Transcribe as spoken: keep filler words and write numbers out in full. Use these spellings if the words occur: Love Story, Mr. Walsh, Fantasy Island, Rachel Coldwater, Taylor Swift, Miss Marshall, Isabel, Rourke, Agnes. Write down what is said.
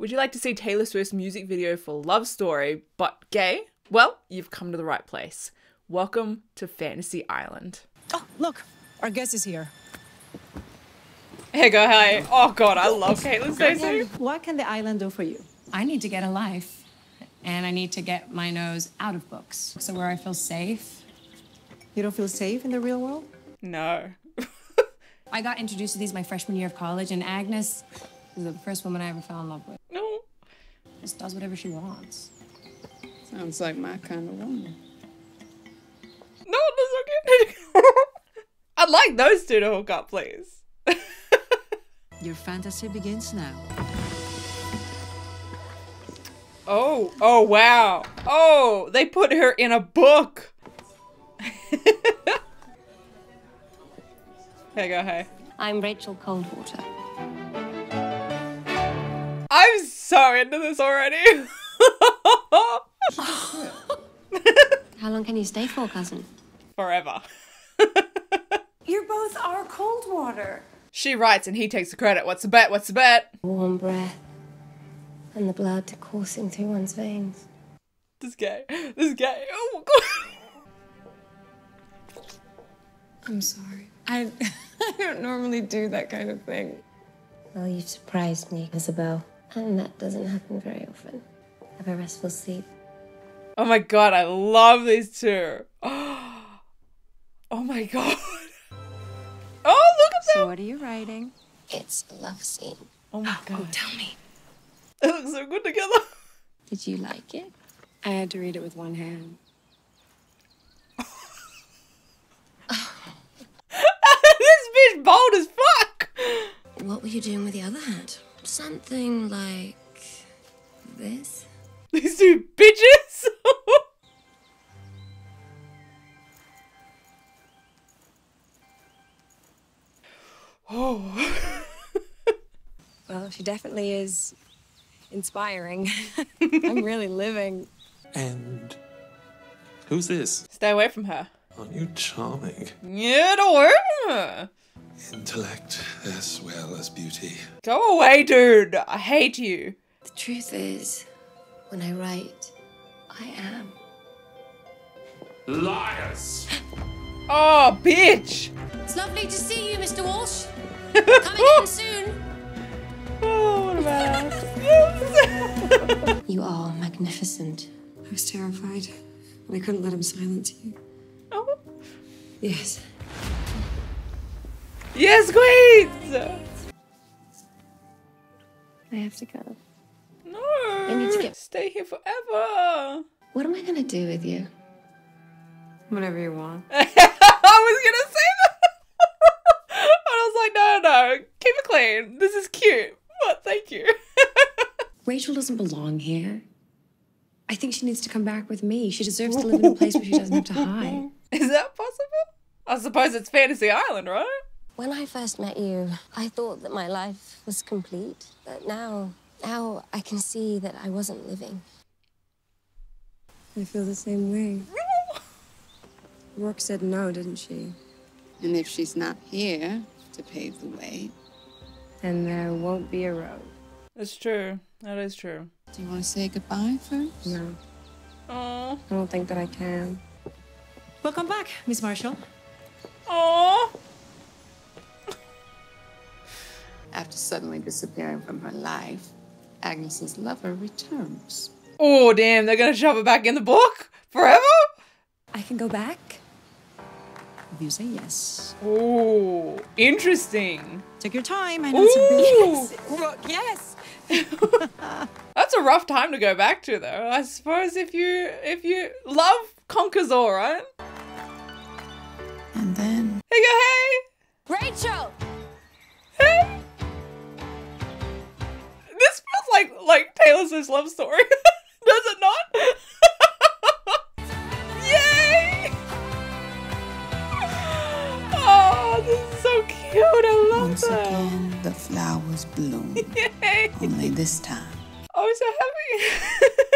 Would you like to see Taylor Swift's music video for Love Story, but gay? Well, you've come to the right place. Welcome to Fantasy Island. Oh, look, our guest is here. Hey, go, hi. Oh God, I love Taylor Swift. What can the island do for you? I need to get a life, and I need to get my nose out of books, so where I feel safe. You don't feel safe in the real world? No. I got introduced to these my freshman year of college, and Agnes is the first woman I ever fell in love with. No. Just does whatever she wants. Sounds like my kind of woman. No, that's okay. I'd like those two to hook up, please. Your fantasy begins now. Oh, oh, wow. Oh, they put her in a book. Hey, go, hey. I'm Rachel Coldwater. I'm so into this already. How long can you stay for, cousin? Forever. You both are Coldwater. She writes and he takes the credit. What's the bet? What's the bet? Warm breath and the blood coursing through one's veins. This guy. This guy. Oh my God. I'm sorry. I, I don't normally do that kind of thing. Well, you've surprised me, Isabel. And that doesn't happen very often. Have a restful sleep. Oh my God, I love these two. Oh, oh my God. Oh, look at that. So what are you writing? It's a love scene. Oh my God. Oh, tell me. They look so good together. Did you like it? I had to read it with one hand. This bitch bold as fuck. What were you doing with the other hand? Something like this? These two bitches. Oh. Well, she definitely is inspiring. I'm really living. And who's this? Stay away from her. Aren't you charming? Get away from her. Intellect as well as beauty. Go away, dude. I hate you. The truth is, when I write, I am. Liars! Oh, bitch! It's lovely to see you, Mister Walsh. Coming in soon. Oh, what about You are magnificent. I was terrified, but I couldn't let him silence you. Oh. Yes. Yes, Queens! I have to go. No! I need to get stay here forever! What am I gonna do with you? Whatever you want. I was gonna say that! And I was like, no, no, keep it clean. This is cute, but thank you. Rachel doesn't belong here. I think she needs to come back with me. She deserves to live in a place where she doesn't have to hide. Is that possible? I suppose it's Fantasy Island, right? When I first met you, I thought that my life was complete, but now... Now I can see that I wasn't living. I feel the same way. Rourke said no, didn't she? And if she's not here to pave the way... Then there won't be a road. That's true. That is true. Do you want to say goodbye first? No. Aww. I don't think that I can. Welcome back, Miss Marshall. Aww. After suddenly disappearing from her life, Agnes's lover returns. Oh, damn, they're gonna shove it back in the book? Forever? I can go back? If you say yes. Oh, interesting. Take your time. I know it's a yes. yes. That's a rough time to go back to, though. I suppose if you, if you love conquers all, right? And then... Hey, go, hey! Rachel! Hey! This feels like like Taylor Swift's Love Story. Does it not? Yay! Oh, this is so cute. I love Once that. Once again, the flowers bloom. Yay! Only this time. I was so happy.